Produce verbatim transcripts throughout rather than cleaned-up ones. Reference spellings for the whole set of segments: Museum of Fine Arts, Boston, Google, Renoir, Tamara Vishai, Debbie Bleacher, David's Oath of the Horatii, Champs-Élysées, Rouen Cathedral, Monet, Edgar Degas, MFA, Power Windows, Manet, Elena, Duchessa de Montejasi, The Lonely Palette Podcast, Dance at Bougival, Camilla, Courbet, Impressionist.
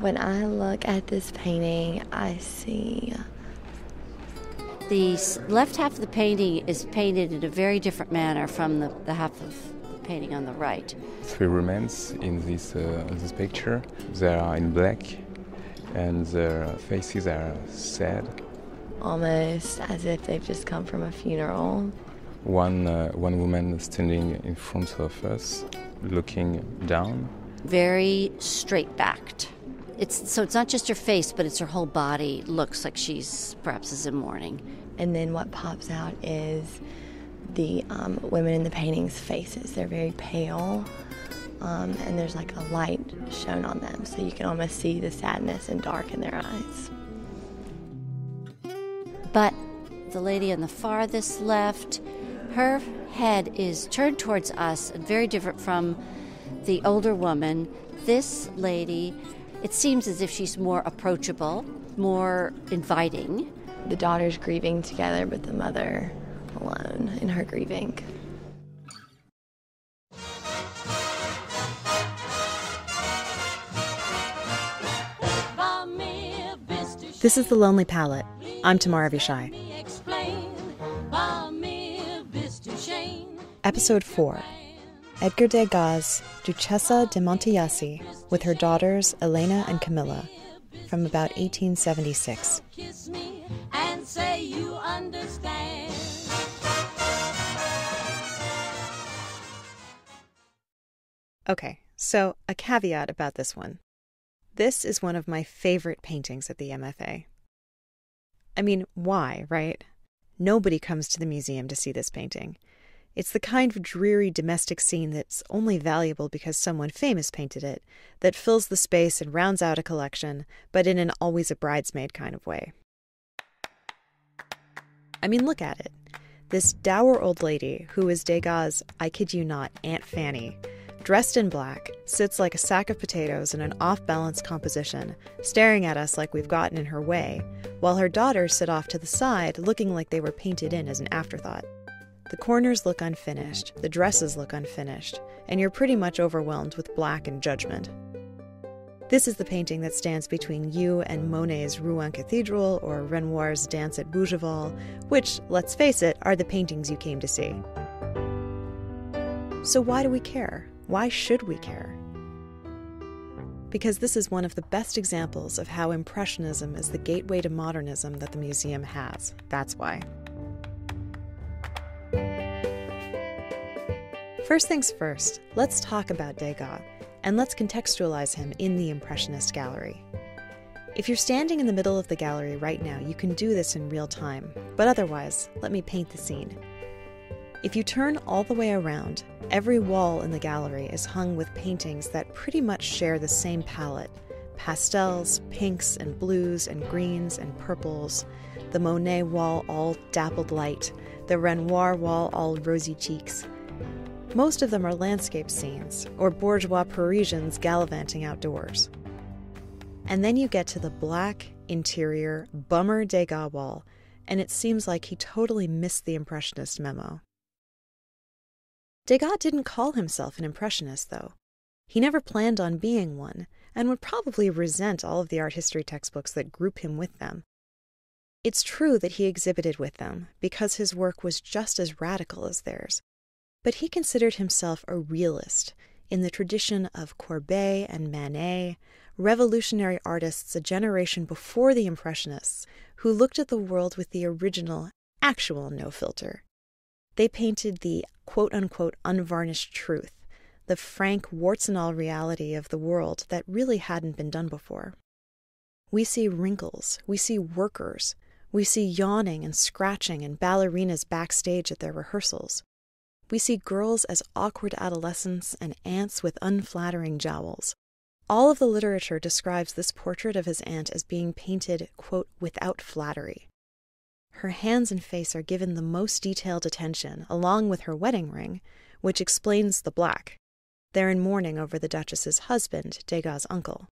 When I look at this painting, I see... The left half of the painting is painted in a very different manner from the, the half of the painting on the right. Three romans in this, uh, this picture. They are in black and their faces are sad. Almost as if they've just come from a funeral. One, uh, one woman standing in front of us, looking down. Very straight-backed. It's, so it's not just her face, but it's her whole body. Looks like she's perhaps is in mourning. And then what pops out is the um, women in the painting's faces. They're very pale, um, and there's like a light shown on them, so you can almost see the sadness and dark in their eyes. But the lady on the farthest left, her head is turned towards us, and very different from the older woman. This lady, it seems as if she's more approachable, more inviting. The daughter's grieving together, but the mother alone in her grieving. This is The Lonely Palette. I'm Tamara Vishai. Episode four. Edgar Degas, Duchessa de Montejasi, with her daughters Elena and Camilla, from about eighteen seventy-six. Kiss me and say you understand. Okay, so a caveat about this one. This is one of my favorite paintings at the M F A. I mean, why, right? Nobody comes to the museum to see this painting. It's the kind of dreary domestic scene that's only valuable because someone famous painted it, that fills the space and rounds out a collection, but in an always a bridesmaid kind of way. I mean, look at it. This dour old lady, who is Degas' I kid you not, Aunt Fanny, dressed in black, sits like a sack of potatoes in an off-balance composition, staring at us like we've gotten in her way, while her daughters sit off to the side looking like they were painted in as an afterthought. The corners look unfinished, the dresses look unfinished, and you're pretty much overwhelmed with black and judgment. This is the painting that stands between you and Monet's Rouen Cathedral or Renoir's Dance at Bougival, which, let's face it, are the paintings you came to see. So why do we care? Why should we care? Because this is one of the best examples of how Impressionism is the gateway to modernism that the museum has. That's why. First things first, let's talk about Degas, and let's contextualize him in the Impressionist gallery. If you're standing in the middle of the gallery right now, you can do this in real time, but otherwise, let me paint the scene. If you turn all the way around, every wall in the gallery is hung with paintings that pretty much share the same palette: pastels, pinks and blues and greens and purples, the Monet wall all dappled light, the Renoir wall all rosy cheeks. Most of them are landscape scenes, or bourgeois Parisians gallivanting outdoors. And then you get to the black, interior, bummer Degas wall, and it seems like he totally missed the Impressionist memo. Degas didn't call himself an Impressionist, though. He never planned on being one, and would probably resent all of the art history textbooks that group him with them. It's true that he exhibited with them, because his work was just as radical as theirs. But he considered himself a realist, in the tradition of Courbet and Manet, revolutionary artists a generation before the Impressionists, who looked at the world with the original, actual no filter. They painted the quote-unquote unvarnished truth, the frank, warts and all reality of the world that really hadn't been done before. We see wrinkles, we see workers, we see yawning and scratching and ballerinas backstage at their rehearsals. We see girls as awkward adolescents and aunts with unflattering jowls. All of the literature describes this portrait of his aunt as being painted, quote, without flattery. Her hands and face are given the most detailed attention, along with her wedding ring, which explains the black. They're in mourning over the Duchess's husband, Degas' uncle.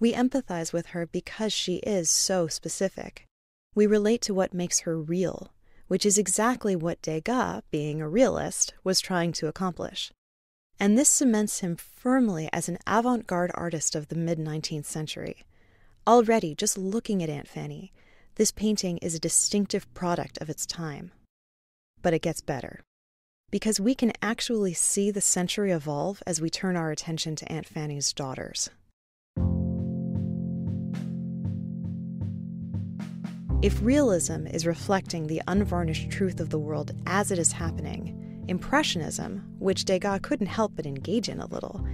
We empathize with her because she is so specific. We relate to what makes her real, which is exactly what Degas, being a realist, was trying to accomplish. and this cements him firmly as an avant-garde artist of the mid-nineteenth century. Already, just looking at Aunt Fanny, this painting is a distinctive product of its time. But it gets better, because we can actually see the century evolve as we turn our attention to Aunt Fanny's daughters. If realism is reflecting the unvarnished truth of the world as it is happening, Impressionism, which Degas couldn't help but engage in a little,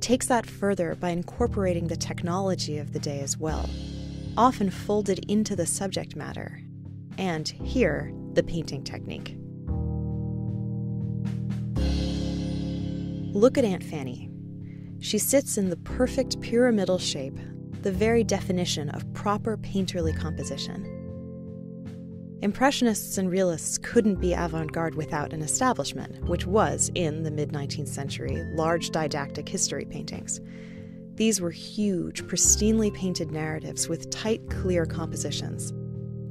takes that further by incorporating the technology of the day as well, often folded into the subject matter, and here, the painting technique. Look at Aunt Fanny. She sits in the perfect pyramidal shape, the very definition of proper painterly composition. Impressionists and realists couldn't be avant-garde without an establishment, which was, in the mid-nineteenth century, large didactic history paintings. These were huge, pristinely painted narratives with tight, clear compositions.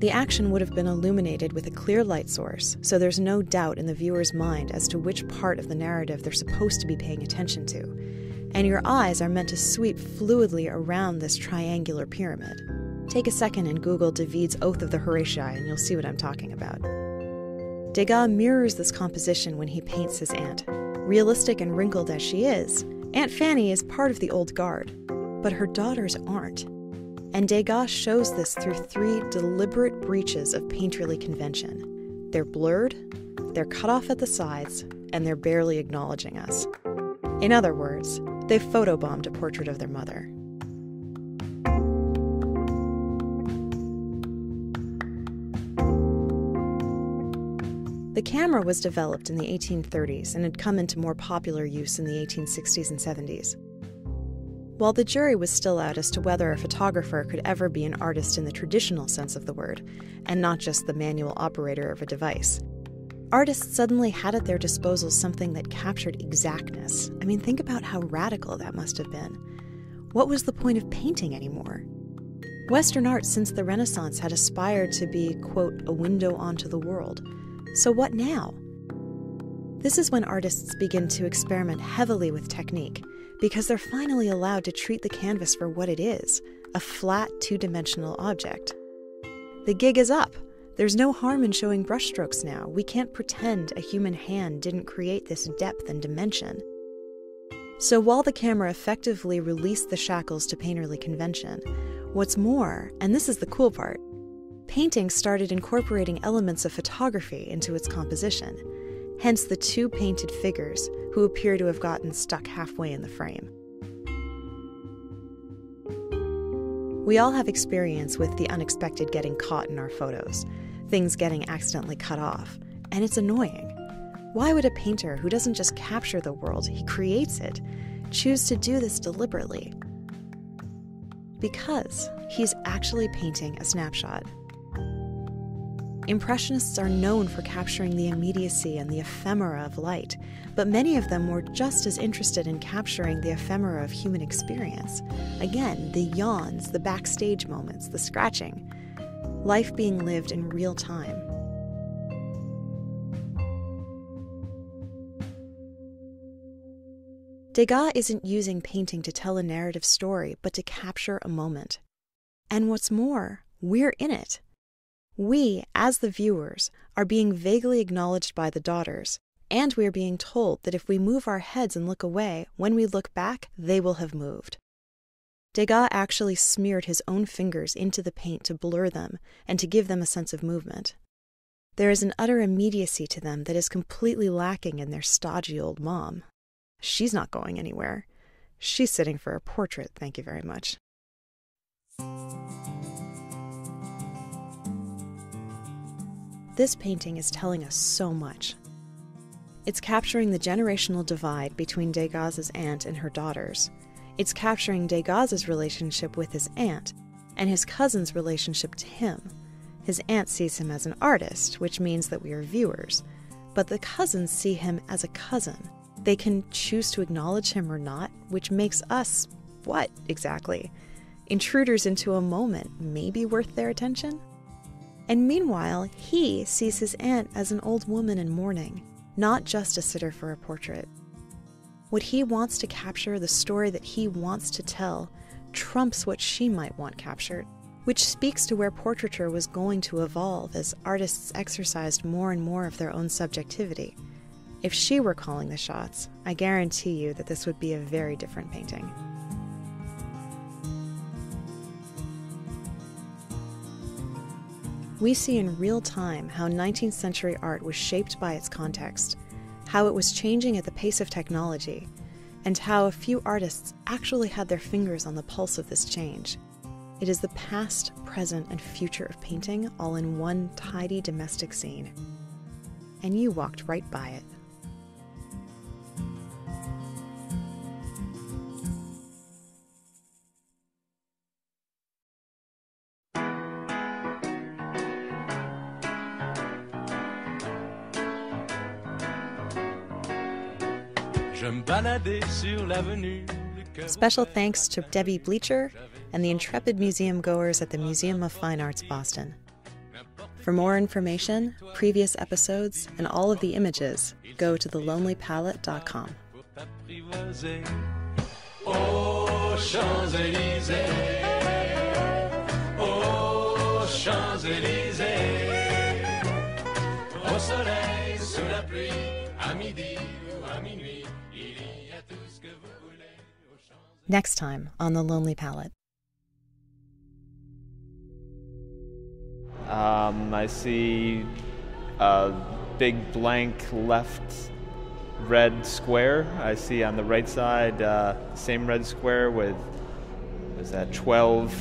The action would have been illuminated with a clear light source, so there's no doubt in the viewer's mind as to which part of the narrative they're supposed to be paying attention to, and your eyes are meant to sweep fluidly around this triangular pyramid. Take a second and Google David's Oath of the Horatii and you'll see what I'm talking about. Degas mirrors this composition when he paints his aunt. Realistic and wrinkled as she is, Aunt Fanny is part of the old guard, but her daughters aren't. And Degas shows this through three deliberate breaches of painterly convention. They're blurred, they're cut off at the sides, and they're barely acknowledging us. In other words, they photobombed a portrait of their mother. The camera was developed in the eighteen thirties and had come into more popular use in the eighteen sixties and seventies. While the jury was still out as to whether a photographer could ever be an artist in the traditional sense of the word, and not just the manual operator of a device, artists suddenly had at their disposal something that captured exactness. I mean, think about how radical that must have been. What was the point of painting anymore? Western art since the Renaissance had aspired to be, quote, a window onto the world. So what now? This is when artists begin to experiment heavily with technique, because they're finally allowed to treat the canvas for what it is, a flat, two-dimensional object. The gig is up. There's no harm in showing brushstrokes now. We can't pretend a human hand didn't create this depth and dimension. So while the camera effectively released the shackles to painterly convention, what's more, and this is the cool part, painting started incorporating elements of photography into its composition, hence the two painted figures who appear to have gotten stuck halfway in the frame. We all have experience with the unexpected getting caught in our photos, things getting accidentally cut off, and it's annoying. Why would a painter who doesn't just capture the world, he creates it, choose to do this deliberately? Because he's actually painting a snapshot. Impressionists are known for capturing the immediacy and the ephemera of light, but many of them were just as interested in capturing the ephemera of human experience. Again, the yawns, the backstage moments, the scratching, life being lived in real time. Degas isn't using painting to tell a narrative story, but to capture a moment. And what's more, we're in it. We, as the viewers, are being vaguely acknowledged by the daughters, and we are being told that if we move our heads and look away, when we look back, they will have moved. Degas actually smeared his own fingers into the paint to blur them and to give them a sense of movement. There is an utter immediacy to them that is completely lacking in their stodgy old mom. She's not going anywhere. She's sitting for a portrait, thank you very much. This painting is telling us so much. It's capturing the generational divide between Degas's aunt and her daughters. It's capturing Degas's relationship with his aunt and his cousin's relationship to him. His aunt sees him as an artist, which means that we are viewers, but the cousins see him as a cousin. They can choose to acknowledge him or not, which makes us, what exactly? Intruders into a moment maybe worth their attention? And meanwhile, he sees his aunt as an old woman in mourning, not just a sitter for a portrait. What he wants to capture, the story that he wants to tell, trumps what she might want captured, which speaks to where portraiture was going to evolve as artists exercised more and more of their own subjectivity. If she were calling the shots, I guarantee you that this would be a very different painting. We see in real time how nineteenth century art was shaped by its context, how it was changing at the pace of technology, and how a few artists actually had their fingers on the pulse of this change. It is the past, present, and future of painting all in one tidy domestic scene. And you walked right by it. Special thanks to Debbie Bleacher and the intrepid museum goers at the Museum of Fine Arts, Boston. For more information, previous episodes, and all of the images, go to the lonely palette dot com. Oh, Champs-Élysées. Oh, Champs-Élysées. Au soleil, sous la pluie, à midi ou à minuit. Next time on The Lonely Palette. Um, I see a big blank left red square. I see on the right side uh, same red square with was that twelve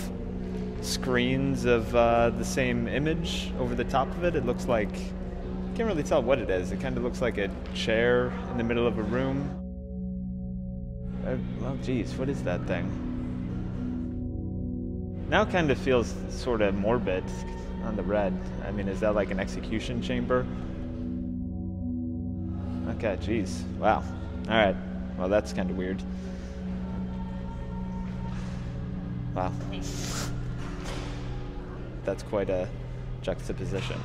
screens of uh, the same image over the top of it. It looks like, I can't really tell what it is. It kind of looks like a chair in the middle of a room. I, well, geez, what is that thing? Now it kind of feels sort of morbid on the red. I mean, is that like an execution chamber? Okay, geez, wow. All right, well, that's kind of weird. Wow. That's quite a juxtaposition.